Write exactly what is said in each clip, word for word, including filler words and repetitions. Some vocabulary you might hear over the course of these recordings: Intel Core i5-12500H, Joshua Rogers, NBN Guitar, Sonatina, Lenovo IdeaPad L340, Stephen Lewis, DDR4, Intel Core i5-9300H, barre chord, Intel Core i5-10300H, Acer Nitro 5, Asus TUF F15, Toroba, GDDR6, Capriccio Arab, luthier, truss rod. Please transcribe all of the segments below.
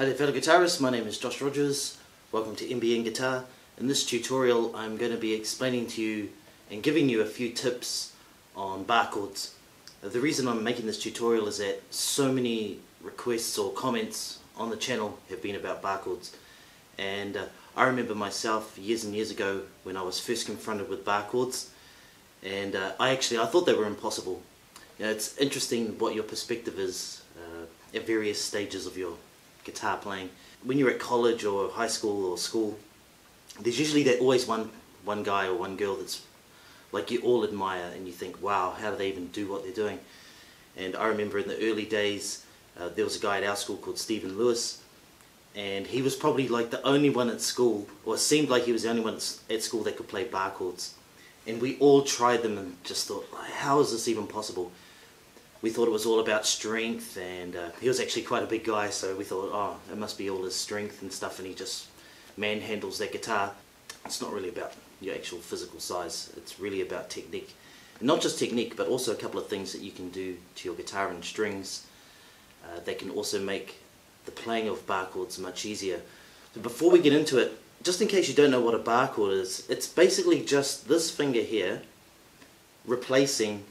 Hi there fellow guitarists, my name is Josh Rogers, welcome to N B N Guitar. In this tutorial I'm going to be explaining to you and giving you a few tips on bar chords. The reason I'm making this tutorial is that so many requests or comments on the channel have been about bar chords, and uh, I remember myself years and years ago when I was first confronted with bar chords, and uh, I actually I thought they were impossible. You know, it's interesting what your perspective is uh, at various stages of your guitar playing. When you're at college or high school or school, there's usually that always one one guy or one girl that's like you all admire and you think, wow, how do they even do what they're doing? And I remember in the early days uh, there was a guy at our school called Stephen Lewis, and he was probably like the only one at school, or it seemed like he was the only one at school that could play bar chords, and we all tried them and just thought, how is this even possible? We thought it was all about strength, and uh, he was actually quite a big guy, so we thought, oh, it must be all his strength and stuff, and he just manhandles that guitar. It's not really about your actual physical size, it's really about technique. And not just technique, but also a couple of things that you can do to your guitar and strings uh, that can also make the playing of bar chords much easier. So before we get into it, just in case you don't know what a bar chord is, it's basically just this finger here replacing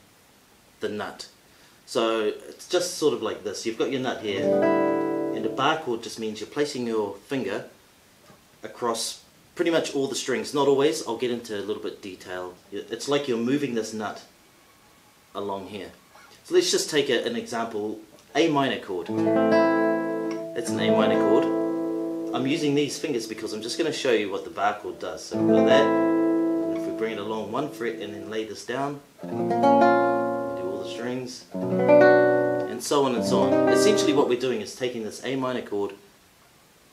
the nut. So it's just sort of like this. You've got your nut here, and a bar chord just means you're placing your finger across pretty much all the strings. Not always, I'll get into a little bit of detail. It's like you're moving this nut along here. So let's just take a, an example, A minor chord. It's an A minor chord. I'm using these fingers because I'm just going to show you what the bar chord does. So we've got that, and if we bring it along one fret and then lay this down, strings, and so on and so on. Essentially what we're doing is taking this A minor chord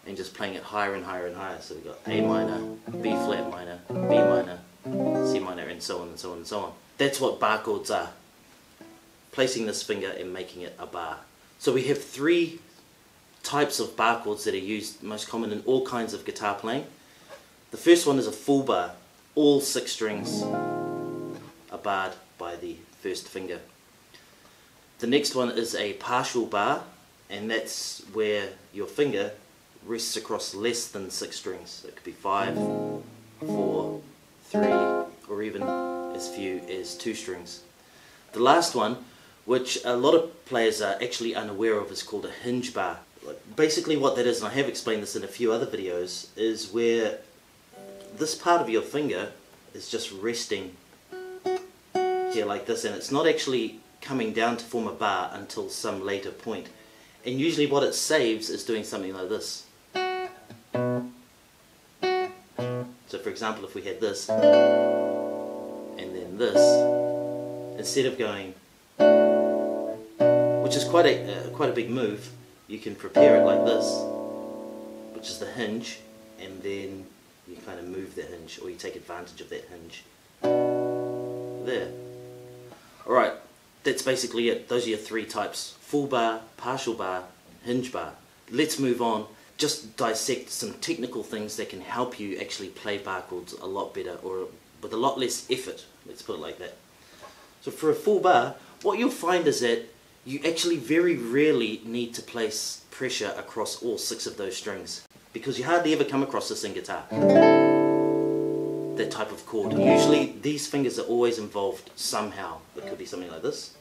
and just playing it higher and higher and higher. So we've got A minor, B flat minor, B minor, C minor, and so on and so on and so on. That's what bar chords are. Placing this finger and making it a bar. So we have three types of bar chords that are used, most common in all kinds of guitar playing. The first one is a full bar. All six strings are barred by the first finger. The next one is a partial bar, and that's where your finger rests across less than six strings. So it could be five, four, three, or even as few as two strings. The last one, which a lot of players are actually unaware of, is called a hinge bar. Basically what that is, and I have explained this in a few other videos, is where this part of your finger is just resting here like this, and it's not actually coming down to form a bar until some later point. And usually what it saves is doing something like this. So for example, if we had this and then this, instead of going, which is quite a, uh, quite a big move, you can prepare it like this, which is the hinge, and then you kind of move the hinge, or you take advantage of that hinge. There. Alright. That's basically it. Those are your three types. Full bar, partial bar, hinge bar. Let's move on. Just dissect some technical things that can help you actually play bar chords a lot better, or with a lot less effort. Let's put it like that. So for a full bar, what you'll find is that you actually very rarely need to place pressure across all six of those strings, because you hardly ever come across this in guitar. That type of chord. Usually these fingers are always involved somehow. It could be something like this,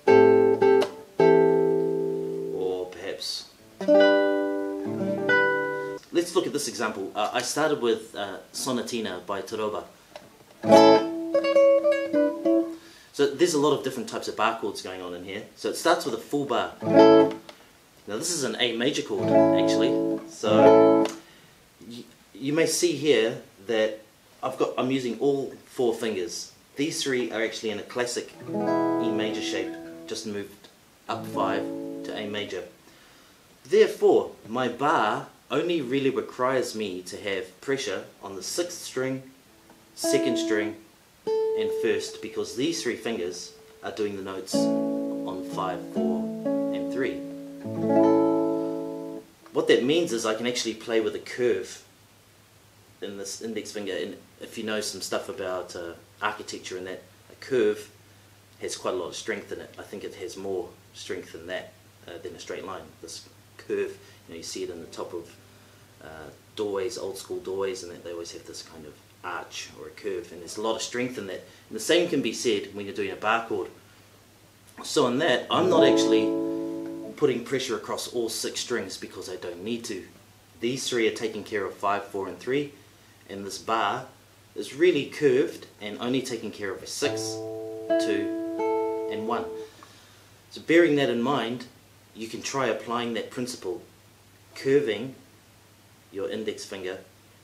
or perhaps. Let's look at this example. Uh, I started with uh, Sonatina by Toroba. So there's a lot of different types of bar chords going on in here. So it starts with a full bar. Now this is an A major chord actually. So you, you may see here that I've got, I'm using all four fingers. These three are actually in a classic E major shape, just moved up five to A major. Therefore, my bar only really requires me to have pressure on the sixth string, second string, and first, because these three fingers are doing the notes on five, four, and three. What that means is I can actually play with a curve in this index finger, and if you know some stuff about uh, architecture and that, a curve has quite a lot of strength in it. I think it has more strength than that, uh, than a straight line. This curve, you know, you see it in the top of uh, doys, old school doys, and that they always have this kind of arch or a curve, and there's a lot of strength in that. And the same can be said when you're doing a bar chord. So in that, I'm not actually putting pressure across all six strings because I don't need to. These three are taken care of, five, four, and three, and this bar is really curved and only taking care of a six, two, and one. So bearing that in mind, you can try applying that principle, curving your index finger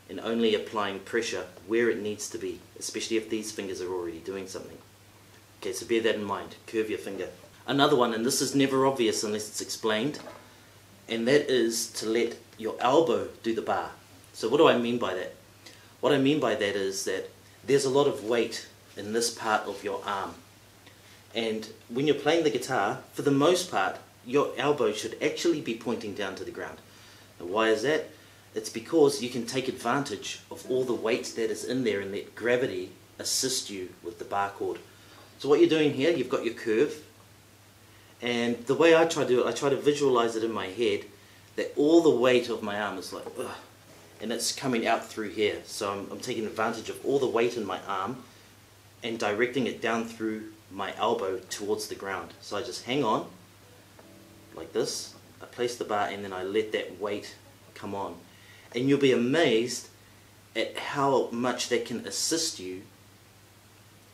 and only applying pressure where it needs to be, especially if these fingers are already doing something. Okay, so bear that in mind, curve your finger. Another one, and this is never obvious unless it's explained, and that is to let your elbow do the bar. So what do I mean by that? What I mean by that is that there's a lot of weight in this part of your arm, and when you're playing the guitar, for the most part, your elbow should actually be pointing down to the ground. And why is that? It's because you can take advantage of all the weight that is in there and let gravity assist you with the bar chord. So what you're doing here, you've got your curve, and the way I try to do it, I try to visualize it in my head that all the weight of my arm is like, ugh, and it's coming out through here. So I'm, I'm taking advantage of all the weight in my arm and directing it down through my elbow towards the ground. So I just hang on like this, I place the bar, and then I let that weight come on. And you'll be amazed at how much that can assist you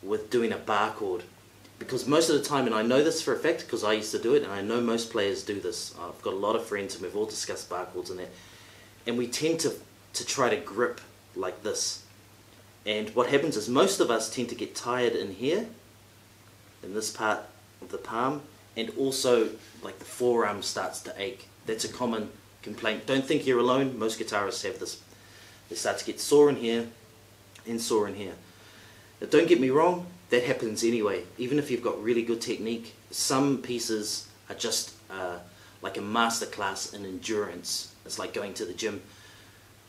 with doing a bar chord. Because most of the time, and I know this for a fact because I used to do it, and I know most players do this. I've got a lot of friends and we've all discussed bar chords and that. And we tend to, to try to grip like this. And what happens is most of us tend to get tired in here, in this part of the palm, and also like the forearm starts to ache. That's a common complaint. Don't think you're alone. Most guitarists have this. They start to get sore in here and sore in here. Now, don't get me wrong, that happens anyway. Even if you've got really good technique, some pieces are just uh, like a masterclass in endurance. It's like going to the gym.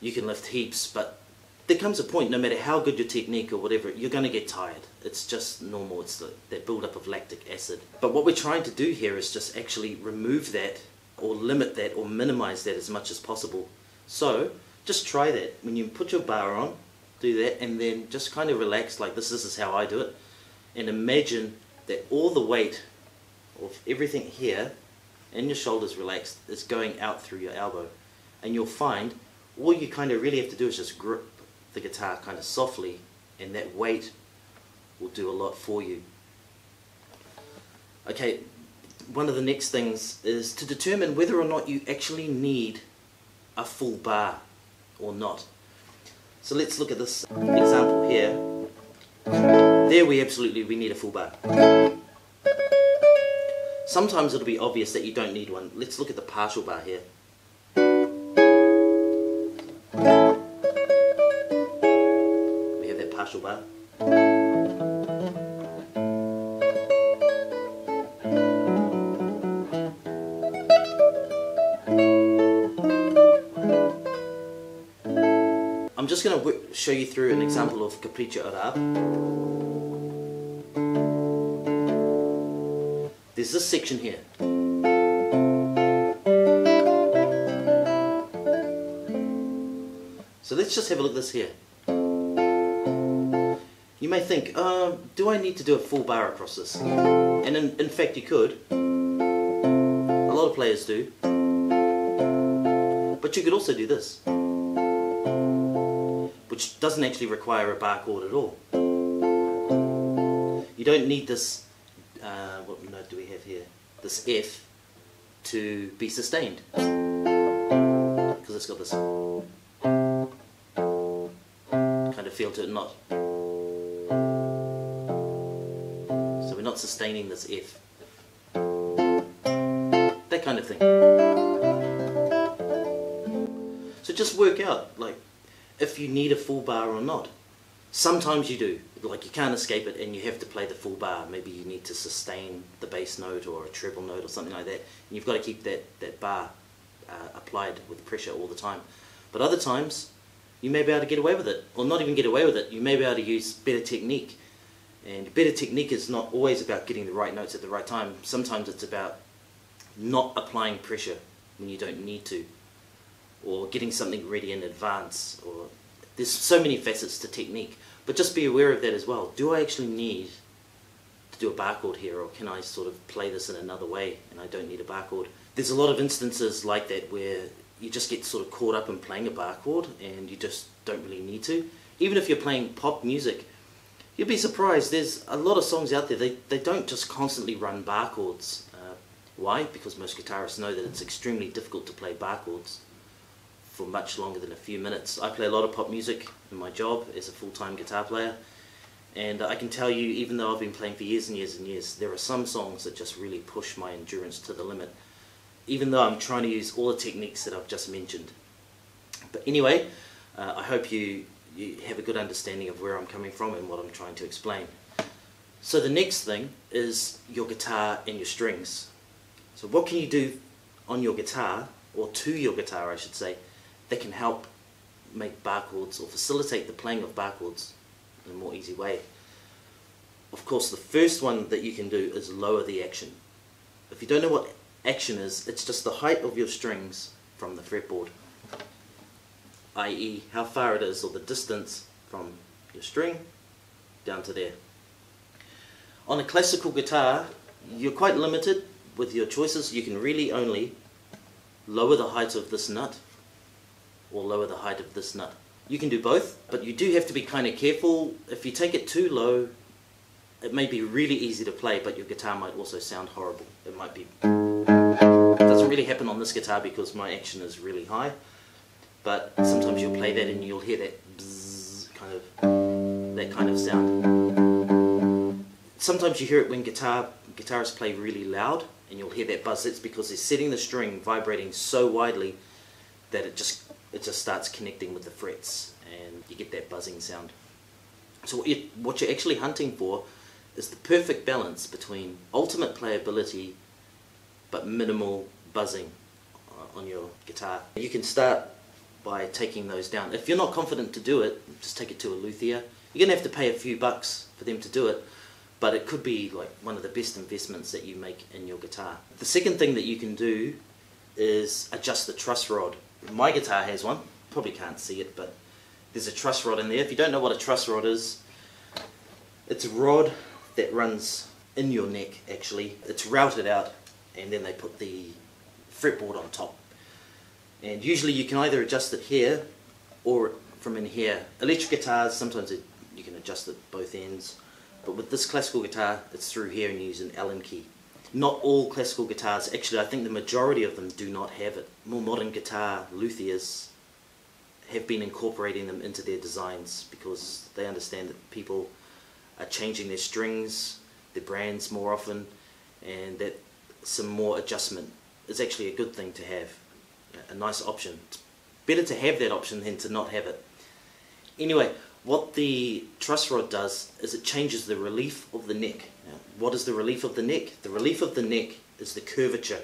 You can lift heaps, but there comes a point, no matter how good your technique or whatever, you're going to get tired. It's just normal. It's the, that buildup of lactic acid. But what we're trying to do here is just actually remove that, or limit that, or minimize that as much as possible. So just try that. When you put your bar on, do that, and then just kind of relax like this. This is how I do it. And imagine that all the weight of everything here and your shoulders relaxed is going out through your elbow. And you'll find all you kind of really have to do is just grip the guitar kind of softly, and that weight will do a lot for you. Okay, one of the next things is to determine whether or not you actually need a full bar or not. So let's look at this example here. There we absolutely we need a full bar. Sometimes it'll be obvious that you don't need one. Let's look at the partial bar here. We have that partial bar. I'm just going to show you through an example of Capriccio Arab. There's this section here. So let's just have a look at this here. You may think, uh, do I need to do a full bar across this? And in, in fact you could. A lot of players do. But you could also do this, which doesn't actually require a bar chord at all. You don't need this. Uh, what note do we have here? This F to be sustained, because it's got this kind of feel to it, not. So we're not sustaining this F. That kind of thing. So just work out, like, if you need a full bar or not. Sometimes you do, like you can't escape it and you have to play the full bar. Maybe you need to sustain the bass note or a treble note or something like that. And you've got to keep that, that bar uh, applied with pressure all the time. But other times, you may be able to get away with it, or not even get away with it. You may be able to use better technique. And better technique is not always about getting the right notes at the right time. Sometimes it's about not applying pressure when you don't need to. or getting something ready in advance, or there's so many facets to technique, but just be aware of that as well. Do I actually need to do a barcode here, or can I sort of play this in another way and I don't need a barcode? There's a lot of instances like that where you just get sort of caught up in playing a barcode and you just don't really need to. Even if you're playing pop music, you'd be surprised, there's a lot of songs out there, they, they don't just constantly run barcodes. Uh, why? Because most guitarists know that it's extremely difficult to play barcodes for much longer than a few minutes. I play a lot of pop music in my job as a full-time guitar player, and I can tell you, even though I've been playing for years and years and years, there are some songs that just really push my endurance to the limit, even though I'm trying to use all the techniques that I've just mentioned. But anyway, uh, I hope you, you have a good understanding of where I'm coming from and what I'm trying to explain. So the next thing is your guitar and your strings. So what can you do on your guitar, or to your guitar I should say, that can help make barcodes or facilitate the playing of barcodes in a more easy way? Of course, the first one that you can do is lower the action. If you don't know what action is, it's just the height of your strings from the fretboard, that is how far it is, or the distance from your string down to there. On a classical guitar, you're quite limited with your choices. You can really only lower the height of this nut or lower the height of this nut. You can do both, but you do have to be kind of careful. If you take it too low, it may be really easy to play, but your guitar might also sound horrible. It might be... It doesn't really happen on this guitar because my action is really high, but sometimes you'll play that and you'll hear that bzzz, kind of, that kind of sound. Sometimes you hear it when guitar guitarists play really loud and you'll hear that buzz. That's because they're setting the string vibrating so widely that it just it just starts connecting with the frets and you get that buzzing sound. So what you're, what you're actually hunting for is the perfect balance between ultimate playability but minimal buzzing on your guitar. You can start by taking those down. If you're not confident to do it, just take it to a luthier. You're going to have to pay a few bucks for them to do it, but it could be like one of the best investments that you make in your guitar. The second thing that you can do is adjust the truss rod. My guitar has one, probably can't see it, but there's a truss rod in there. If you don't know what a truss rod is, it's a rod that runs in your neck actually. It's routed out and then they put the fretboard on top. And usually you can either adjust it here or from in here. Electric guitars, sometimes it, you can adjust it both ends, but with this classical guitar it's through here and you use an Allen key. Not all classical guitars, actually I think the majority of them do not have it. More modern guitar luthiers have been incorporating them into their designs because they understand that people are changing their strings, their brands more often, and that some more adjustment is actually a good thing to have, a nice option. It's better to have that option than to not have it. Anyway, what the truss rod does is it changes the relief of the neck. Now, what is the relief of the neck? The relief of the neck is the curvature.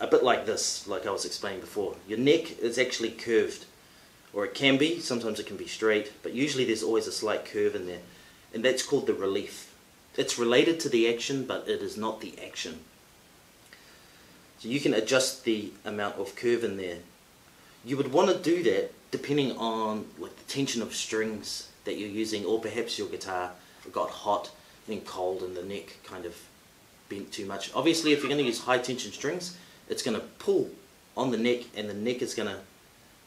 A bit like this, like I was explaining before. Your neck is actually curved, or it can be, sometimes it can be straight, but usually there's always a slight curve in there, and that's called the relief. It's related to the action, but it is not the action. So you can adjust the amount of curve in there. You would want to do that depending on like the tension of strings that you're using, or perhaps your guitar got hot then cold and the neck kind of bent too much. Obviously if you're going to use high tension strings, it's going to pull on the neck and the neck is going to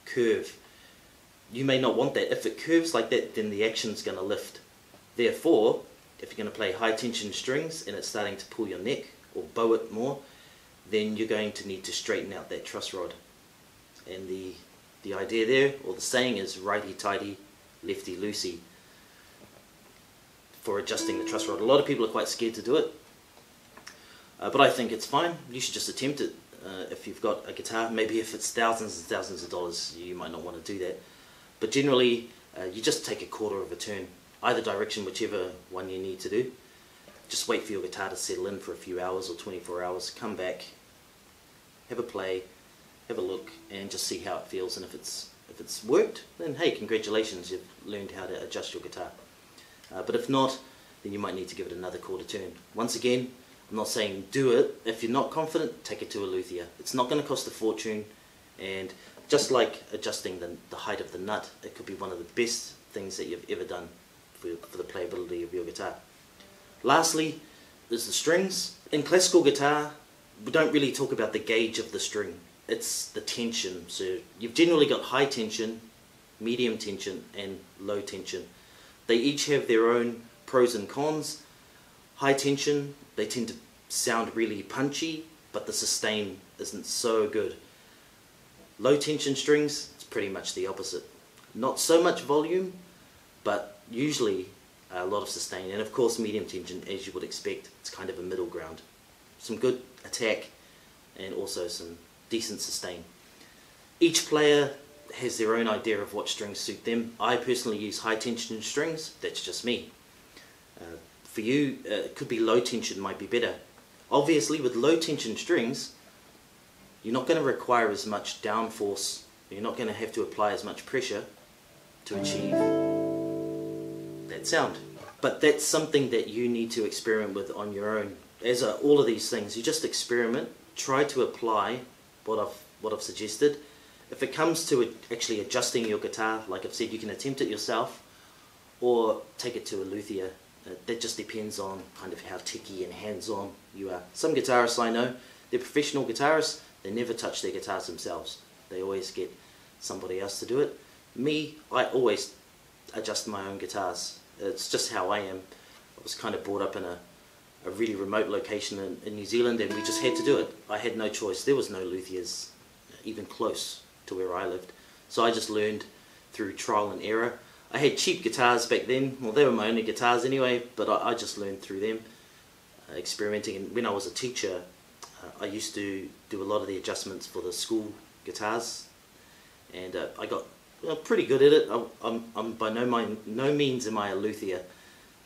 curve. You may not want that. If it curves like that, then the action's going to lift. Therefore, if you're going to play high tension strings and it's starting to pull your neck or bow it more, then you're going to need to straighten out that truss rod. And the the idea there, or the saying, is righty-tighty, lefty-loosey for adjusting the truss rod. A lot of people are quite scared to do it, uh, but I think it's fine. You should just attempt it uh, if you've got a guitar. Maybe if it's thousands and thousands of dollars, you might not want to do that. But generally, uh, you just take a quarter of a turn, either direction, whichever one you need to do. Just wait for your guitar to settle in for a few hours or twenty-four hours, come back, have a play, have a look, and just see how it feels. And if it's if it's worked, then hey, congratulations, you've learned how to adjust your guitar. Uh, but if not, then you might need to give it another quarter turn. Once again, I'm not saying do it. If you're not confident, take it to a luthier. It's not going to cost a fortune, And just like adjusting the, the height of the nut, it could be one of the best things that you've ever done for, for the playability of your guitar. Lastly, there's the strings. In classical guitar, we don't really talk about the gauge of the string. It's the tension. So you've generally got high tension, medium tension, and low tension. They each have their own pros and cons. High tension, they tend to sound really punchy, but the sustain isn't so good. Low tension strings, it's pretty much the opposite. Not so much volume, but usually a lot of sustain, and of course medium tension, as you would expect. It's kind of a middle ground. Some good attack and also some decent sustain. Each player has their own idea of what strings suit them. I personally use high tension strings, that's just me. Uh, for you, uh, it could be low tension might be better. Obviously with low tension strings, you're not going to require as much downforce, you're not going to have to apply as much pressure to achieve that sound. But that's something that you need to experiment with on your own. As are all of these things, you just experiment, try to apply what I've, what I've suggested. If it comes to actually adjusting your guitar, like I've said, you can attempt it yourself or take it to a luthier. Uh, that just depends on kind of how techie and hands-on you are. Some guitarists I know, they're professional guitarists, they never touch their guitars themselves. They always get somebody else to do it. Me, I always adjust my own guitars. It's just how I am. I was kind of brought up in a, a really remote location in, in New Zealand, and we just had to do it. I had no choice. There was no luthiers even close to where I lived. So I just learned through trial and error. I had cheap guitars back then, well they were my only guitars anyway, but I, I just learned through them, uh, experimenting. And when I was a teacher, uh, I used to do a lot of the adjustments for the school guitars, and uh, I got uh, pretty good at it. I, I'm, I'm by no, mind, no means am I a luthier,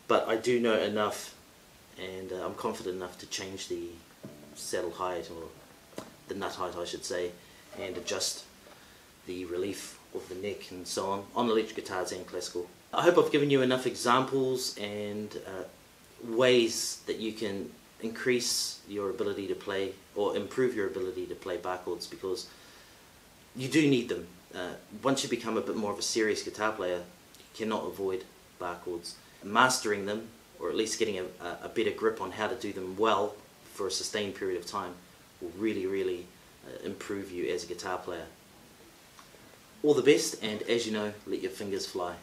but I do know enough, and uh, I'm confident enough to change the saddle height, or the nut height I should say, and adjust the relief of the neck and so on, on electric guitars and classical. I hope I've given you enough examples and uh, ways that you can increase your ability to play, or improve your ability to play bar chords, because you do need them. Uh, once you become a bit more of a serious guitar player, you cannot avoid bar chords. Mastering them, or at least getting a, a better grip on how to do them well for a sustained period of time, will really, really uh, improve you as a guitar player. All the best, and as you know, let your fingers fly.